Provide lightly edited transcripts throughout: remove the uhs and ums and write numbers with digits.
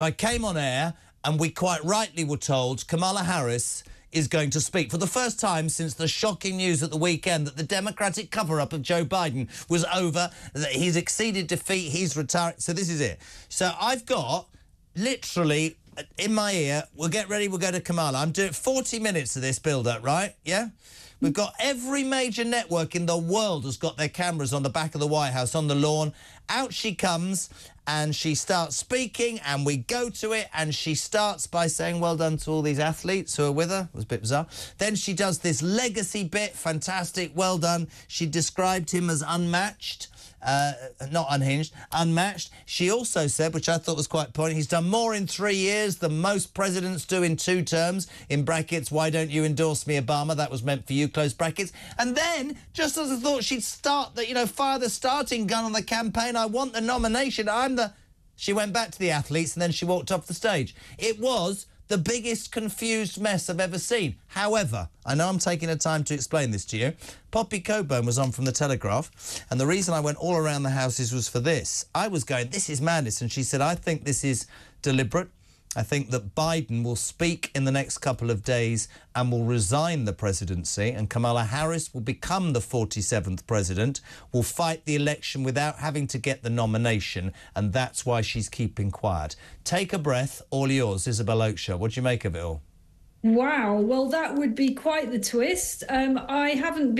I came on air and we quite rightly were told Kamala Harris is going to speak for the first time since the shocking news at the weekend that the Democratic cover-up of Joe Biden was over, that he's exceeded defeat, he's retiring. So this is it. So I've got literally in my ear, we'll get ready, we'll go to Kamala. I'm doing 40 minutes of this build-up, right? Yeah? We've got every major network in the world has got their cameras on the back of the White House, on the lawn. Out she comes and she starts speaking and we go to it and she starts by saying well done to all these athletes who are with her. It was a bit bizarre. Then she does this legacy bit, fantastic, well done. She described him as unmatched. Not unhinged, unmatched. She also said, which I thought was quite poignant, he's done more in 3 years than most presidents do in 2 terms, in brackets, why don't you endorse me, Obama? That was meant for you, close brackets. And then, just as I thought she'd start, the, you know, fire the starting gun on the campaign, I want the nomination, I'm the... She went back to the athletes and then she walked off the stage. It was the biggest confused mess I've ever seen. However, I know I'm taking the time to explain this to you. Poppy Coburn was on from The Telegraph, and the reason I went all around the houses was for this. I was going, this is madness, and she said, I think this is deliberate. I think that Biden will speak in the next couple of days and will resign the presidency, and Kamala Harris will become the 47th president, will fight the election without having to get the nomination, and that's why she's keeping quiet. Take a breath, all yours, Isabel Oakeshott. What do you make of it all? Wow, well, that would be quite the twist. I haven't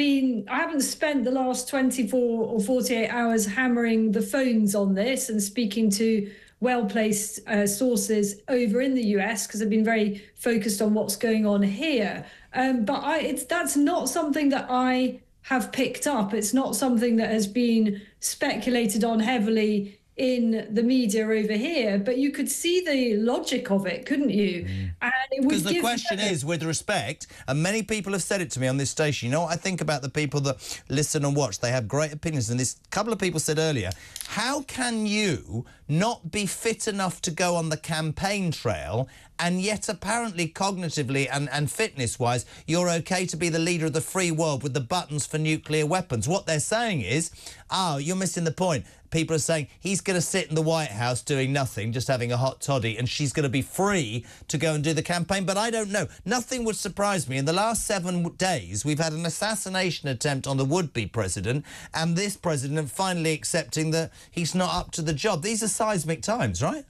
spent the last 24 or 48 hours hammering the phones on this and speaking to well-placed sources over in the US because I've been very focused on what's going on here. But that's not something that I have picked up. It's not something that has been speculated on heavily in the media over here. But you could see the logic of it, couldn't you? And it would give. Because the question is, with respect, and many people have said it to me on this station, you know what I think about the people that listen and watch? They have great opinions. And this couple of people said earlier, how can you not be fit enough to go on the campaign trail and yet apparently cognitively and fitness-wise you're okay to be the leader of the free world with the buttons for nuclear weapons? What they're saying is, oh, you're missing the point. People are saying he's going to sit in the White House doing nothing, just having a hot toddy, and she's going to be free to go and do the campaign. But I don't know. Nothing would surprise me. In the last 7 days, we've had an assassination attempt on the would-be president and this president finally accepting that he's not up to the job. These are seismic times, right?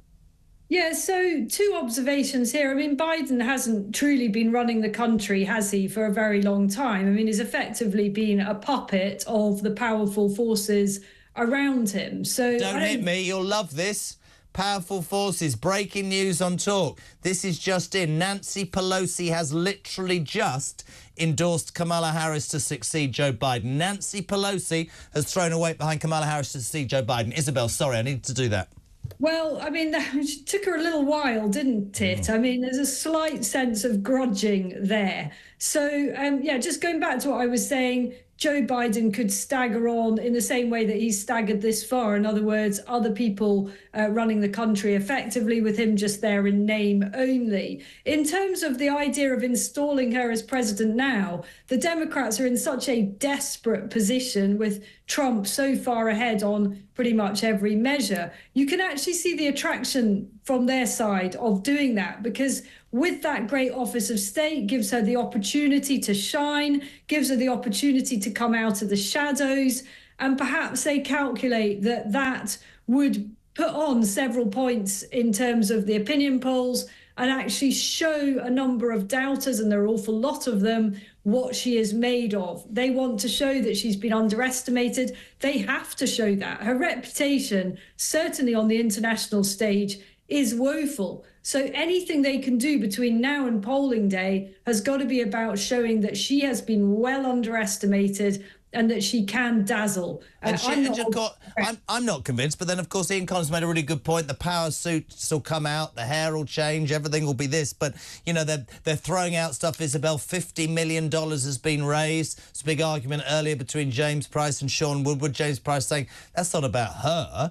Yeah, so 2 observations here. I mean, Biden hasn't truly been running the country, has he, for a very long time? I mean, he's effectively been a puppet of the powerful forces around him. So don't hit me, you'll love this. Powerful forces, breaking news on Talk. This is just in. Nancy Pelosi has literally just endorsed Kamala Harris to succeed Joe Biden. Nancy Pelosi has thrown a weight behind Kamala Harris to succeed Joe Biden. Isabel, sorry, I needed to do that. Well, I mean, it took her a little while, didn't it? I mean, there's a slight sense of grudging there. So, yeah, just going back to what I was saying, Joe Biden could stagger on in the same way that he's staggered this far. In other words, other people running the country effectively with him just there in name only. In terms of the idea of installing her as president now, the Democrats are in such a desperate position with Trump so far ahead on pretty much every measure. You can actually see the attraction from their side of doing that, because with that great office of state gives her the opportunity to shine, gives her the opportunity to come out of the shadows, and perhaps they calculate that that would put on several points in terms of the opinion polls and actually show a number of doubters, and there are an awful lot of them, what she is made of. They want to show that she's been underestimated. They have to show that. Her reputation, certainly on the international stage, is woeful. So anything they can do between now and polling day has got to be about showing that she has been well underestimated and that she can dazzle. I'm not convinced, but then, of course, Ian Collins made a really good point. The power suits will come out, the hair will change, everything will be this. But, you know, they're throwing out stuff, Isabel. $50 million has been raised. It's a big argument earlier between James Price and Sean Woodward. James Price saying, that's not about her.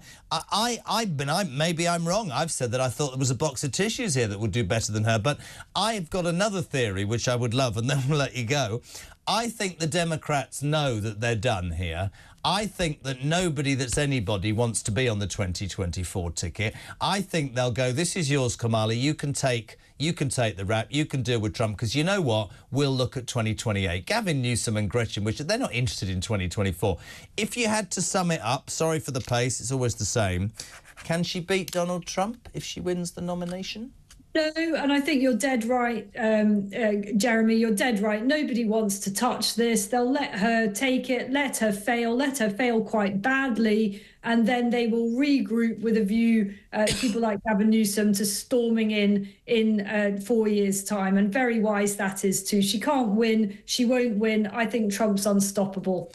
Maybe I'm wrong. I've said that I thought there was a box of tissues here that would do better than her. But I've got another theory, which I would love, and then we'll let you go. I think the Democrats know that they're done here. I think that nobody that's anybody wants to be on the 2024 ticket. I think they'll go, this is yours, Kamala. You can take the rap. You can deal with Trump, because you know what? We'll look at 2028. Gavin Newsom and Gretchen Whitmer, they're not interested in 2024. If you had to sum it up, sorry for the pace, it's always the same. Can she beat Donald Trump if she wins the nomination? No, and I think you're dead right, Jeremy, you're dead right. Nobody wants to touch this. They'll let her take it, let her fail quite badly, and then they will regroup with a view, people like Gavin Newsom, to storming in 4 years' time. And very wise that is too. She can't win. She won't win. I think Trump's unstoppable.